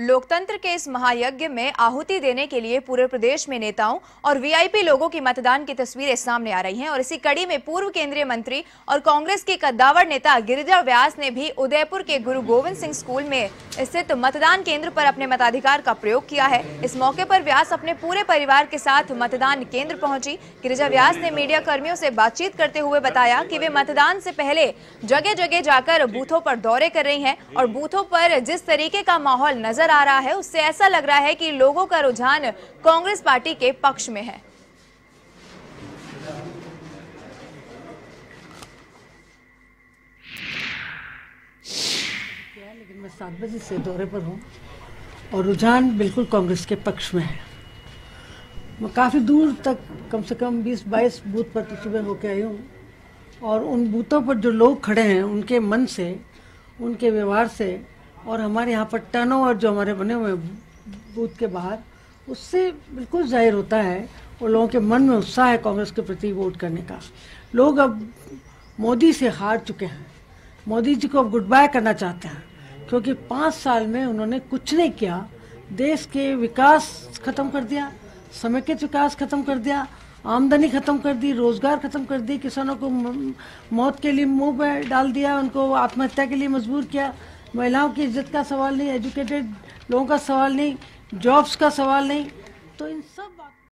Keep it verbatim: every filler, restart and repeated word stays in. लोकतंत्र के इस महायज्ञ में आहुति देने के लिए पूरे प्रदेश में नेताओं और वीआईपी लोगों की मतदान की तस्वीरें सामने आ रही हैं और इसी कड़ी में पूर्व केंद्रीय मंत्री और कांग्रेस की कद्दावर नेता गिरिजा व्यास ने भी उदयपुर के गुरु गोविंद सिंह स्कूल में स्थित मतदान केंद्र पर अपने मताधिकार का प्रयोग किया है। इस मौके पर व्यास अपने पूरे परिवार के साथ मतदान केंद्र पहुंची। गिरिजा व्यास ने मीडिया कर्मियों से बातचीत करते हुए बताया कि वे मतदान से पहले जगह जगह जाकर बूथों पर दौरे कर रही हैं और बूथों पर जिस तरीके का माहौल नजर आ रहा है उससे ऐसा लग रहा है कि लोगों का रुझान कांग्रेस पार्टी के पक्ष में है। लेकिन मैं सात बजे से दौरे पर हूँ और रुझान बिल्कुल कांग्रेस के पक्ष में है। मैं काफी दूर तक कम से कम बीस बाईस बूथ पर तो सुबह होके आई हूँ और उन बूथों पर जो लोग खड़े हैं उनके मन से, उनके व्यवहार से और हमारे यहाँ पर टर्नओवर जो हमारे बने हुए बूथ के बाहर, उससे बिल्कुल जाहिर होता है और लोगों के मन में उत्साह है कांग्रेस के प्रति वोट करने का। लोग अब मोदी से हार चुके हैं, मोदी जी को अब गुड बाय करना चाहते हैं क्योंकि पाँच साल में उन्होंने कुछ नहीं किया। देश के विकास खत्म कर दिया, समेकित विकास खत्म कर दिया, आमदनी खत्म कर दी, रोजगार खत्म कर दी, किसानों को मौत के लिए मुँह में डाल दिया, उनको आत्महत्या के लिए मजबूर किया, महिलाओं की इज्जत का सवाल नहीं, एजुकेटेड लोगों का सवाल नहीं, जॉब्स का सवाल नहीं, तो इन सब